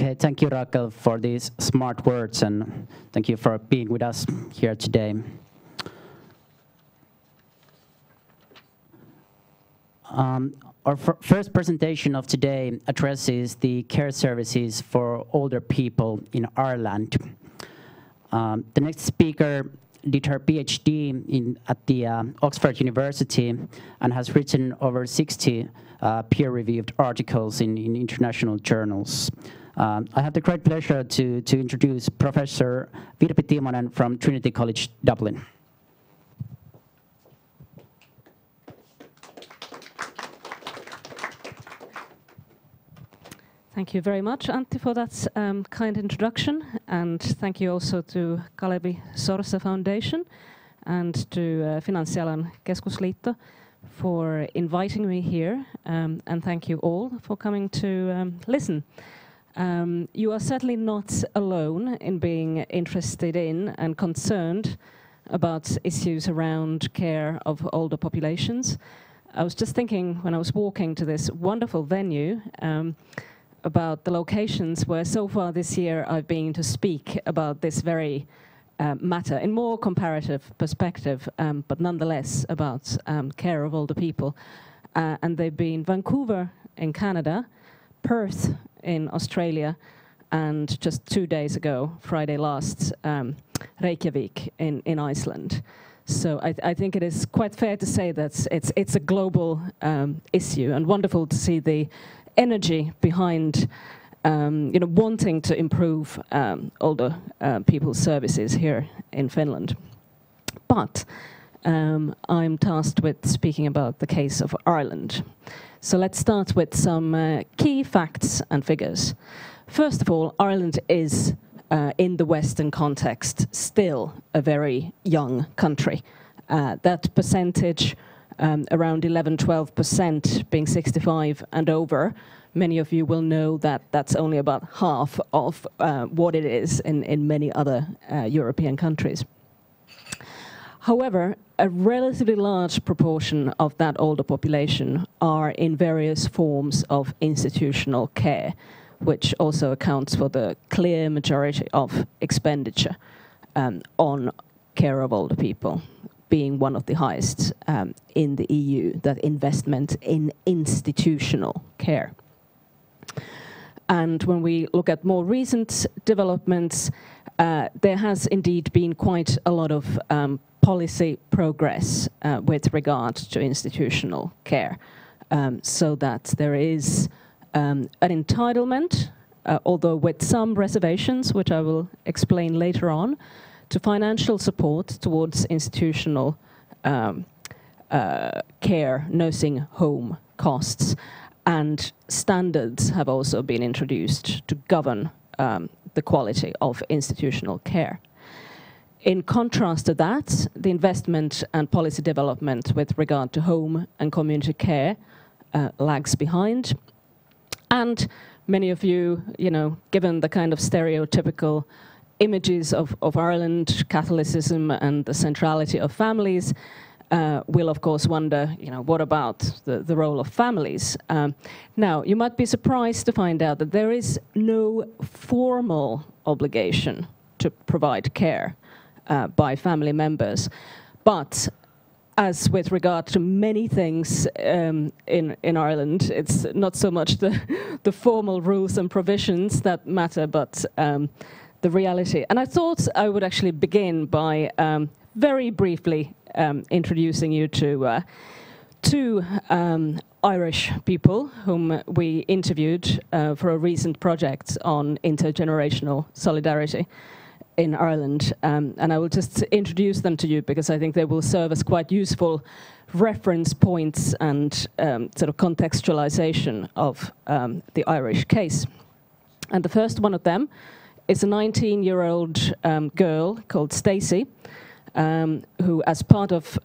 Okay, thank you, Raquel, for these smart words, and thank you for being with us here today. Our first presentation of today addresses the care services for older people in Ireland. The next speaker did her PhD at the Oxford University and has written over 60 peer-reviewed articles in international journals. I have the great pleasure to introduce Professor Virpi Timonen from Trinity College Dublin. Thank you very much, Antti, for that kind introduction, and thank you also to Kalevi Sorsa Foundation and to Finanssialan Keskusliitto for inviting me here, and thank you all for coming to listen. You are certainly not alone in being interested in and concerned about issues around care of older populations. I was just thinking when I was walking to this wonderful venue about the locations where so far this year I've been to speak about this very matter in more comparative perspective, but nonetheless about care of older people. And they've been Vancouver in Canada, Perth in Australia, and just 2 days ago, Friday last, Reykjavík in Iceland. So I think it is quite fair to say that it's a global issue, and wonderful to see the energy behind wanting to improve older people's services here in Finland. But I'm tasked with speaking about the case of Ireland. So let's start with some key facts and figures. First of all, Ireland is, in the Western context, still a very young country. That percentage, around 11–12% being 65 and over. Many of you will know that that's only about half of what it is in many other European countries. However, a relatively large proportion of that older population are in various forms of institutional care, which also accounts for the clear majority of expenditure on care of older people, being one of the highest in the EU, that investment in institutional care. And when we look at more recent developments, there has indeed been quite a lot of policy progress with regard to institutional care, so that there is an entitlement, although with some reservations, which I will explain later on, to financial support towards institutional care, nursing home costs, and standards have also been introduced to govern the quality of institutional care. In contrast to that, the investment and policy development with regard to home and community care lags behind, and many of you, given the kind of stereotypical images of Ireland, Catholicism, and the centrality of families, will of course wonder, what about the role of families? Now, you might be surprised to find out that there is no formal obligation to provide care by family members. But as with regard to many things in Ireland, it's not so much the formal rules and provisions that matter, but the reality. And I thought I would actually begin by very briefly introducing you to two Irish people whom we interviewed for a recent project on intergenerational solidarity in Ireland. And I will just introduce them to you because I think they will serve as quite useful reference points and sort of contextualization of the Irish case. And the first one of them is a 19-year-old girl called Stacy, who, as part of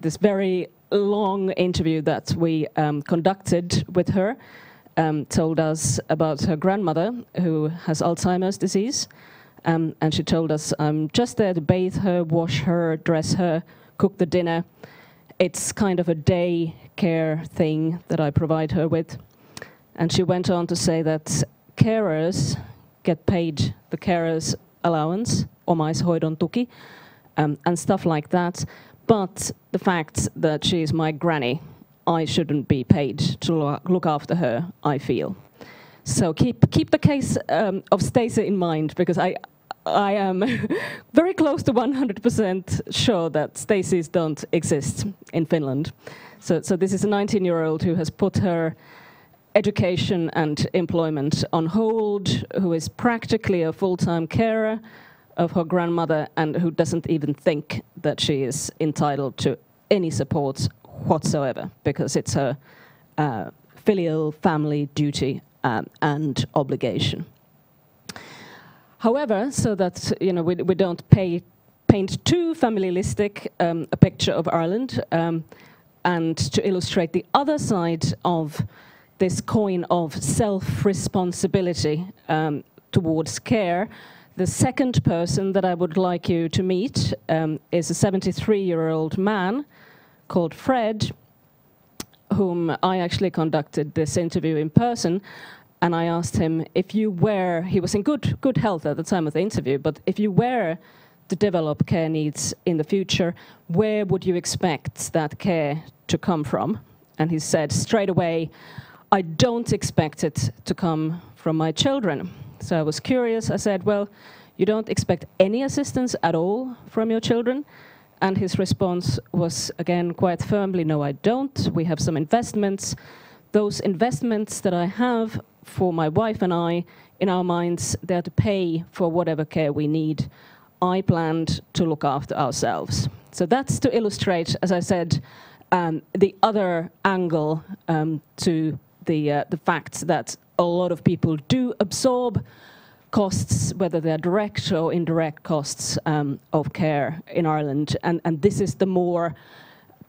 this very long interview that we conducted with her, told us about her grandmother, who has Alzheimer's disease. And she told us, I'm just there to bathe her, wash her, dress her, cook the dinner. It's kind of a day care thing that I provide her with. And she went on to say that carers get paid the carers allowance, Omaishoidon tuki, and stuff like that. But the fact that she's my granny, I shouldn't be paid to look after her, I feel. So keep the case of Stacey in mind, because I am very close to 100% sure that Stacey's don't exist in Finland. So this is a 19-year-old who has put her education and employment on hold, who is practically a full-time carer of her grandmother, and who doesn't even think that she is entitled to any support whatsoever, because it's her filial family duty and obligation. However, so that we don't paint too familialistic a picture of Ireland, and to illustrate the other side of this coin of self-responsibility towards care, the second person that I would like you to meet is a 73-year-old man called Fred, whom I actually conducted this interview in person, and I asked him if you were, he was in good health at the time of the interview, but if you were to develop care needs in the future, where would you expect that care to come from? And he said straight away, I don't expect it to come from my children. So I was curious. I said, well, you don't expect any assistance at all from your children? And his response was, again, quite firmly, no, I don't. We have some investments. Those investments that I have for my wife and I, in our minds, they're to pay for whatever care we need. I planned to look after ourselves. So that's to illustrate, as I said, the other angle to the fact that a lot of people do absorb costs, whether they're direct or indirect costs of care in Ireland. And this is the more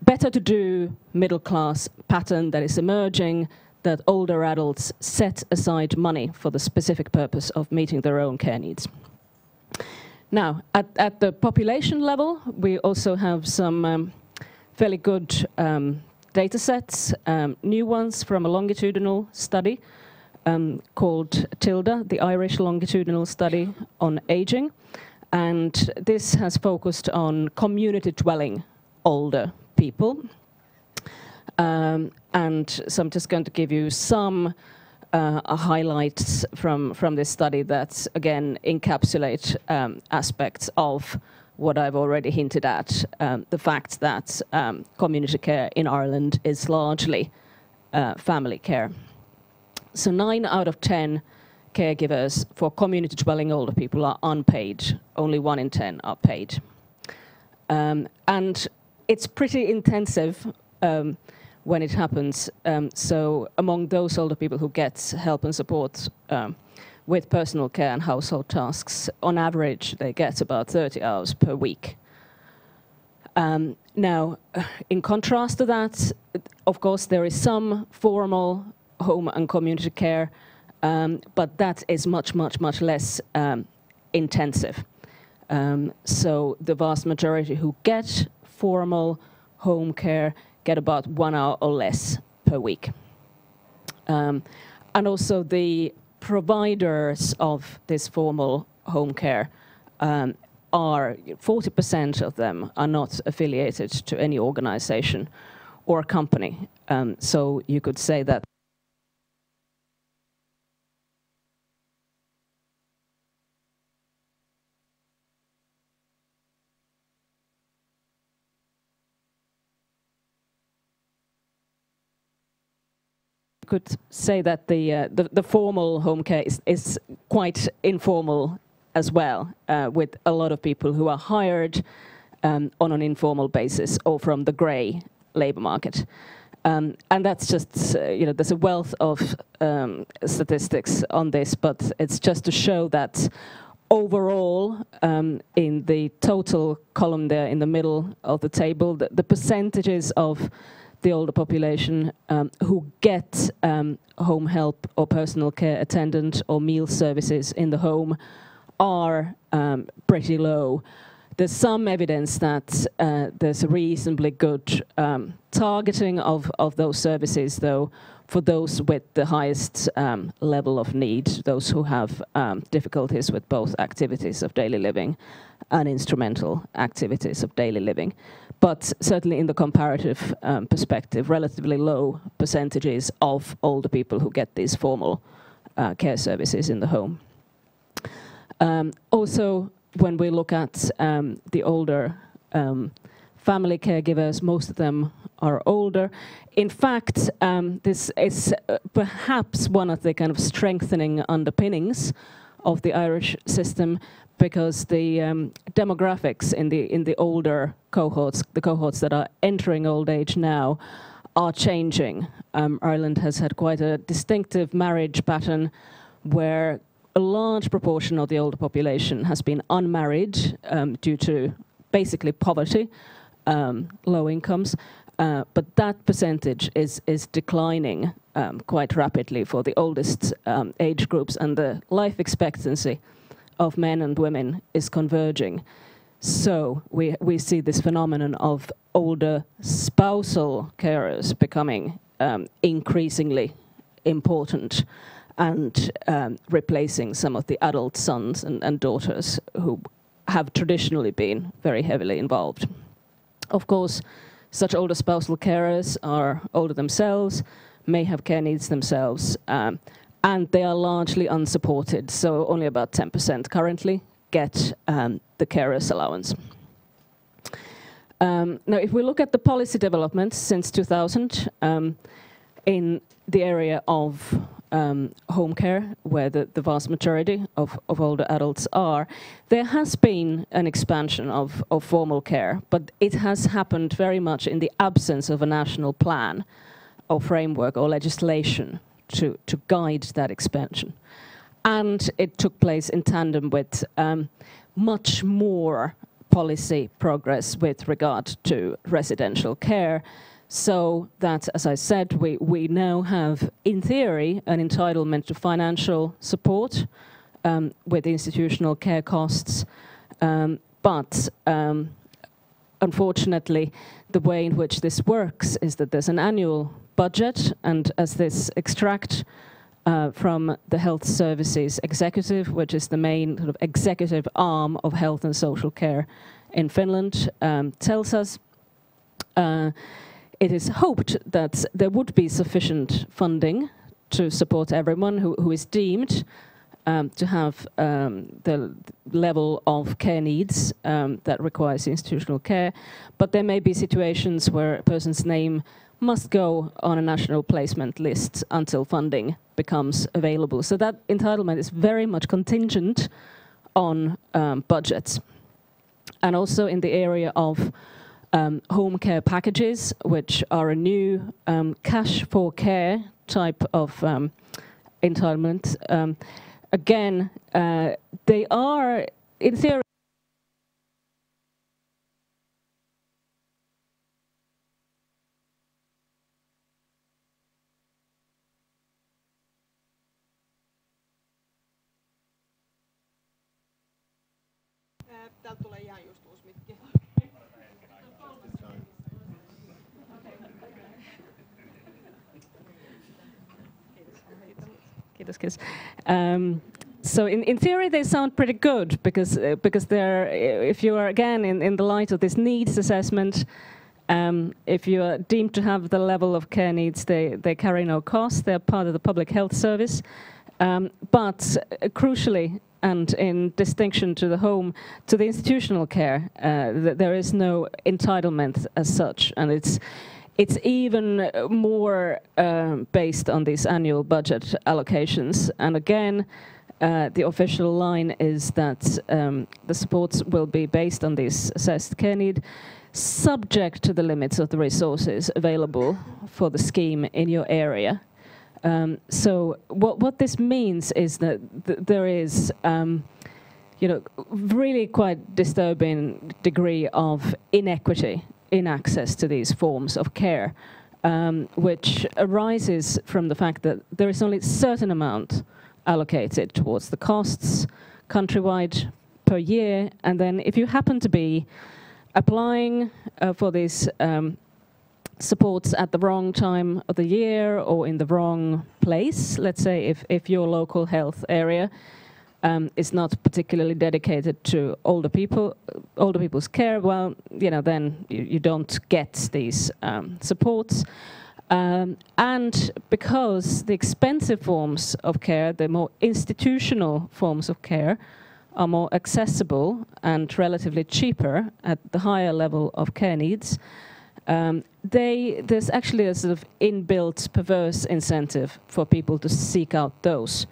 better-to-do middle-class pattern that is emerging, that older adults set aside money for the specific purpose of meeting their own care needs. Now, at the population level, we also have some fairly good data sets, new ones from a longitudinal study called TILDA, the Irish Longitudinal Study on Aging. And this has focused on community-dwelling older people. And so I'm just going to give you some highlights from this study that, again, encapsulate aspects of what I've already hinted at, the fact that community care in Ireland is largely family care. So 9 out of 10 caregivers for community-dwelling older people are unpaid. Only 1 in 10 are paid. And it's pretty intensive when it happens. So among those older people who get help and support with personal care and household tasks, on average, they get about 30 hours per week. Now, in contrast to that, of course, there is some formal home and community care, but that is much less intensive. So the vast majority who get formal home care get about 1 hour or less per week. And also the providers of this formal home care are, 40% of them are not affiliated to any organization or company. So you could say that the formal home care is quite informal as well, with a lot of people who are hired on an informal basis or from the grey labour market, and that's just there's a wealth of statistics on this, but it's just to show that overall, in the total column there in the middle of the table, the percentages of the older population who get home help or personal care attendant or meal services in the home are pretty low. There's some evidence that there's a reasonably good targeting of those services, though, for those with the highest level of need, those who have difficulties with both activities of daily living and instrumental activities of daily living. But certainly in the comparative perspective, relatively low percentages of older people who get these formal care services in the home. Also, when we look at the older family caregivers, most of them are older. In fact, this is perhaps one of the kind of strengthening underpinnings of the Irish system, because the demographics in the older cohorts, the cohorts that are entering old age now, are changing. Ireland has had quite a distinctive marriage pattern where a large proportion of the older population has been unmarried due to basically poverty, low incomes, but that percentage is declining quite rapidly for the oldest age groups, and the life expectancy of men and women is converging. So we see this phenomenon of older spousal carers becoming increasingly important, and replacing some of the adult sons and daughters who have traditionally been very heavily involved. Of course, such older spousal carers are older themselves, may have care needs themselves, and they are largely unsupported, so only about 10% currently get the carer's allowance. Now, if we look at the policy developments since 2000, in the area of home care, where the vast majority of older adults are, there has been an expansion of formal care, but it has happened very much in the absence of a national plan or framework or legislation to guide that expansion. And it took place in tandem with much more policy progress with regard to residential care. So that, as I said, we now have, in theory, an entitlement to financial support with institutional care costs. But unfortunately, the way in which this works is that there's an annual budget, and as this extract from the Health Services Executive, which is the main sort of executive arm of health and social care in Finland, tells us, it is hoped that there would be sufficient funding to support everyone who is deemed to have the level of care needs that requires institutional care. But there may be situations where a person's name must go on a national placement list until funding becomes available. So that entitlement is very much contingent on budgets. And also in the area of home care packages, which are a new cash for care type of entitlement. Again, they are, in theory, so in theory they sound pretty good, because they're, if you are again in the light of this needs assessment, if you are deemed to have the level of care needs, they carry no cost. They're part of the public health service, but crucially, and in distinction to the home, to the institutional care, there is no entitlement as such, and it's even more based on these annual budget allocations. And again, the official line is that the supports will be based on this assessed care need, subject to the limits of the resources available for the scheme in your area. So what this means is that there is, you know, really quite disturbing degree of inequity in access to these forms of care, which arises from the fact that there is only a certain amount allocated towards the costs countrywide per year. And then if you happen to be applying for these supports at the wrong time of the year or in the wrong place, let's say if your local health area is not particularly dedicated to older people's care, well, you know, then you don't get these supports. And because the expensive forms of care, the more institutional forms of care, are more accessible and relatively cheaper at the higher level of care needs, there's actually a sort of inbuilt perverse incentive for people to seek out those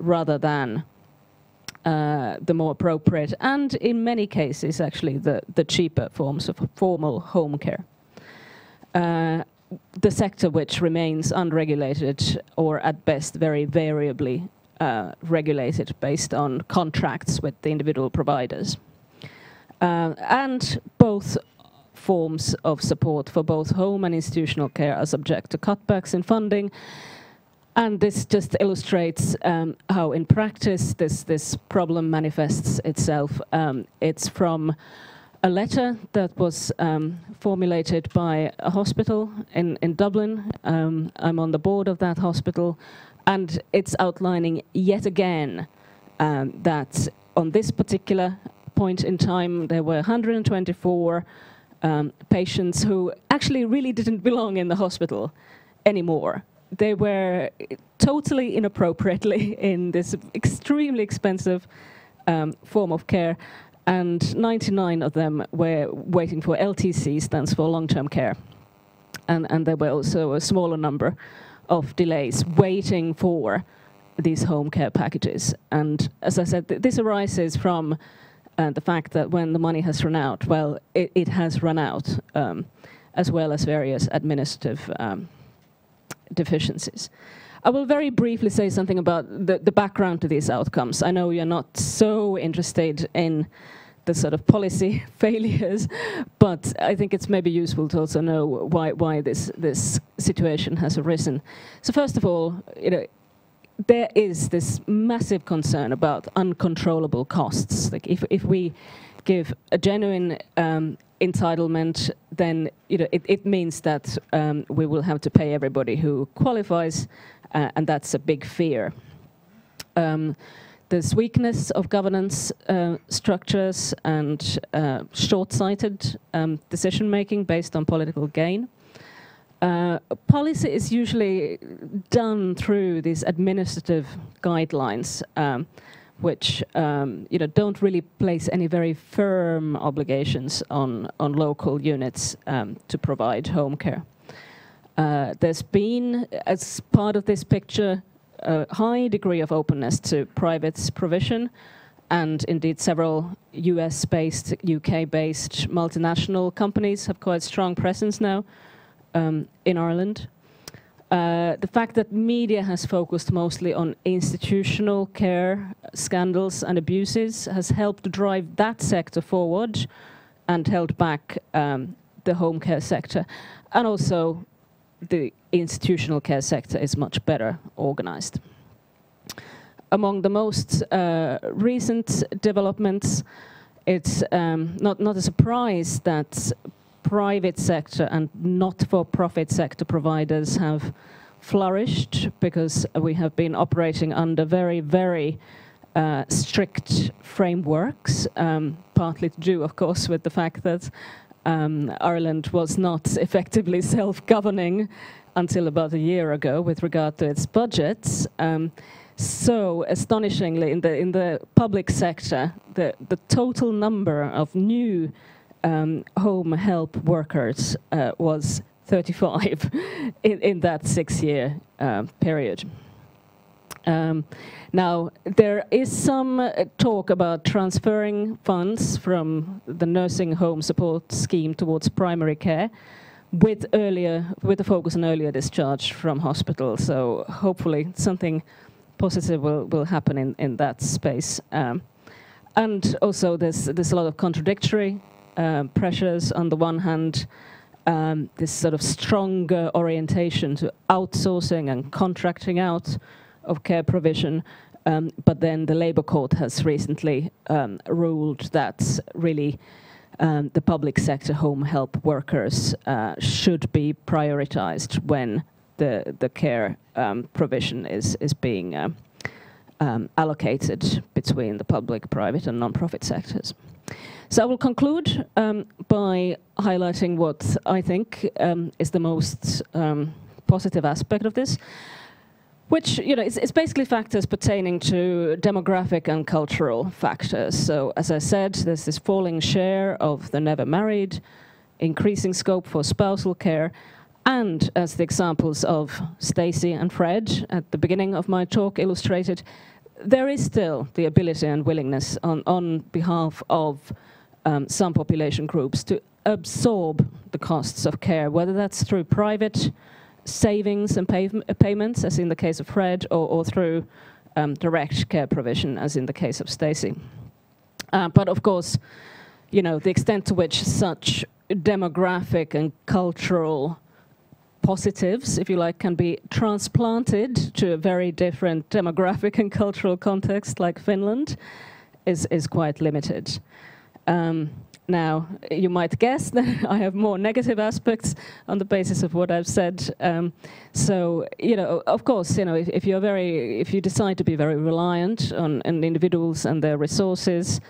rather than the more appropriate and, in many cases, actually the cheaper forms of formal home care. The sector which remains unregulated or, at best, very variably regulated based on contracts with the individual providers. And both forms of support for both home and institutional care are subject to cutbacks in funding. And this just illustrates how, in practice, this problem manifests itself. It's from a letter that was formulated by a hospital in Dublin. I'm on the board of that hospital, and it's outlining yet again that on this particular point in time there were 124 patients who actually really didn't belong in the hospital anymore. They were totally inappropriately in this extremely expensive form of care. And 99 of them were waiting for LTC, stands for long-term care. And there were also a smaller number of delays waiting for these home care packages. And as I said, this arises from the fact that when the money has run out, well, it has run out, as well as various administrative deficiencies. I will very briefly say something about the background to these outcomes. I know you're not so interested in the sort of policy failures, but I think it's maybe useful to also know why this situation has arisen. So first of all, you know, there is this massive concern about uncontrollable costs. Like if we give a genuine entitlement, then you know it means that we will have to pay everybody who qualifies, and that's a big fear. There's weakness of governance structures and short-sighted decision-making based on political gain. Policy is usually done through these administrative guidelines, which you know, don't really place any very firm obligations on local units to provide home care. There's been, as part of this picture, a high degree of openness to private provision, and indeed several US-based, UK-based multinational companies have quite strong presence now in Ireland. The fact that media has focused mostly on institutional care scandals and abuses has helped drive that sector forward and held back the home care sector. And also, the institutional care sector is much better organized. Among the most recent developments, it's not a surprise that private sector and not-for-profit sector providers have flourished, because we have been operating under very, very strict frameworks, partly to do, of course, with the fact that Ireland was not effectively self-governing until about a year ago with regard to its budgets. So astonishingly, in the public sector, the total number of new home help workers was 35 in that 6-year period. Now, there is some talk about transferring funds from the nursing home support scheme towards primary care with a focus on earlier discharge from hospital. So hopefully something positive will happen in that space. And also there's a lot of contradictory pressures. On the one hand, this sort of stronger orientation to outsourcing and contracting out of care provision, But then the Labour Court has recently ruled that really the public sector home help workers should be prioritized when the care provision is being allocated between the public, private, and non-profit sectors. So I will conclude by highlighting what I think is the most positive aspect of this, which, you know, it's basically factors pertaining to demographic and cultural factors. So, as I said, there's this falling share of the never married, increasing scope for spousal care, and as the examples of Stacey and Fred at the beginning of my talk illustrated, there is still the ability and willingness on behalf of some population groups to absorb the costs of care, whether that's through private savings and payments, as in the case of Fred, or through direct care provision, as in the case of Stacey. But of course, you know, the extent to which such demographic and cultural positives, if you like, can be transplanted to a very different demographic and cultural context like Finland is quite limited. Now, you might guess that I have more negative aspects on the basis of what I've said. So, you know, of course, you know, if you decide to be very reliant on individuals and their resources,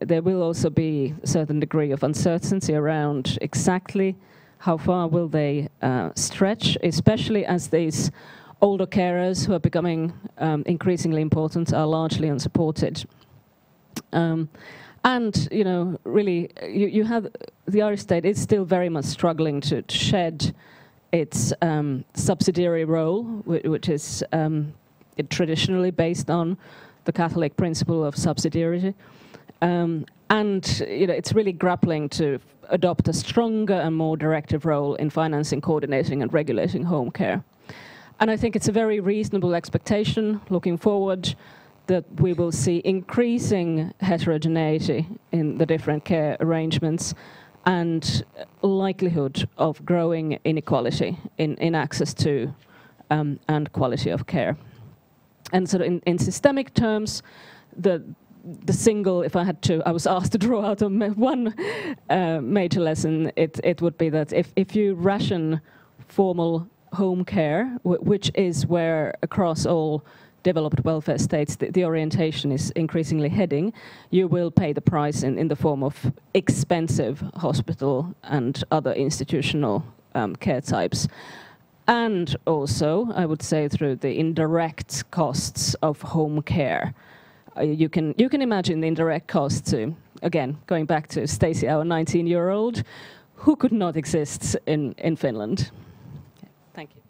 there will also be a certain degree of uncertainty around exactly how far will they stretch, especially as these older carers who are becoming increasingly important are largely unsupported. And, you know, really, you have the Irish state is still very much struggling to shed its subsidiary role, which is traditionally based on the Catholic principle of subsidiarity. And, you know, it's really grappling to adopt a stronger and more directive role in financing, coordinating, and regulating home care. And I think it's a very reasonable expectation, looking forward, that we will see increasing heterogeneity in the different care arrangements and likelihood of growing inequality in access to and quality of care. And so in systemic terms, the single, if I had to, I was asked to draw out one major lesson, it would be that if you ration formal home care, which is where across all developed welfare states the orientation is increasingly heading, you will pay the price in the form of expensive hospital and other institutional care types. And also, I would say, through the indirect costs of home care. You can imagine the indirect cost to, again, going back to Stacey, our 19-year-old, who could not exist in Finland. Okay. Thank you.